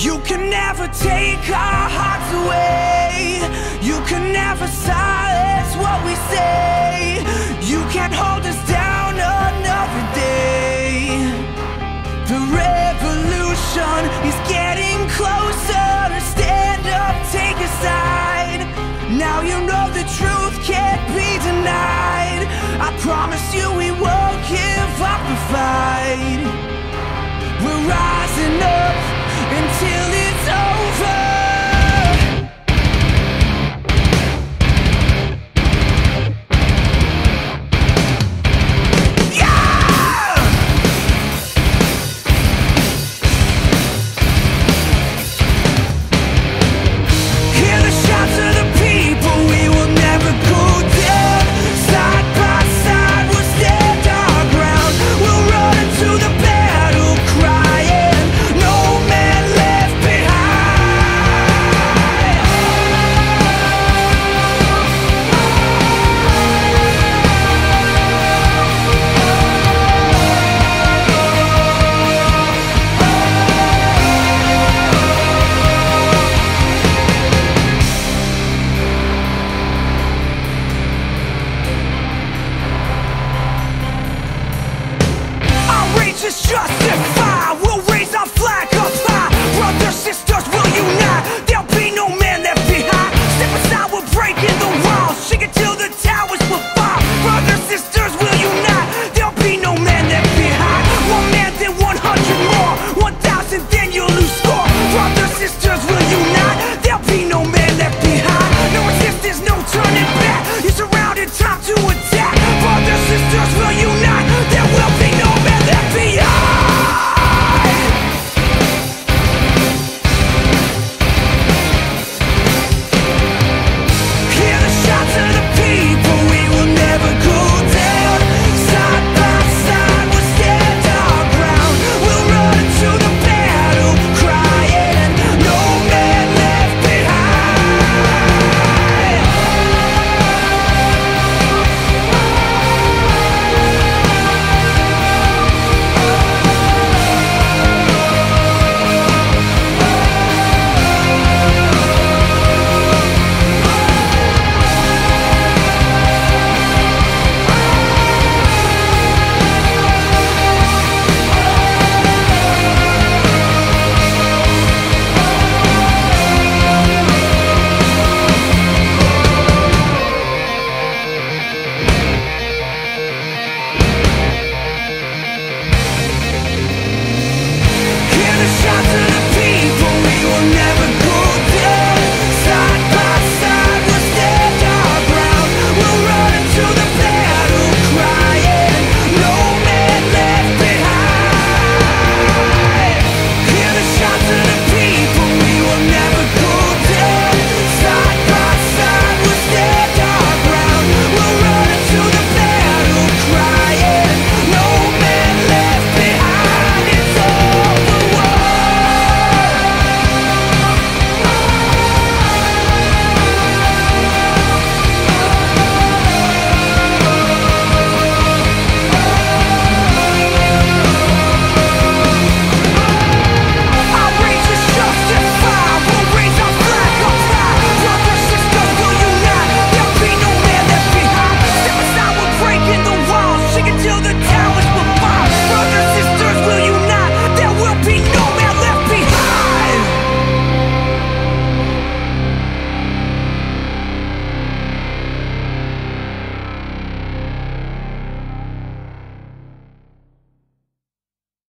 You can never take our hearts away. You can never silence what we say. You can't hold us down another day. The revolution is getting closer. Stand up, take a side. Now you know the truth can't be denied. I promise you we won't give up the fight. We're rising up until it's over. Hear the shouts of the people, we will never go down. Side by side, we'll stand our ground. We'll run into the battle crying, no man left behind. Our reach is just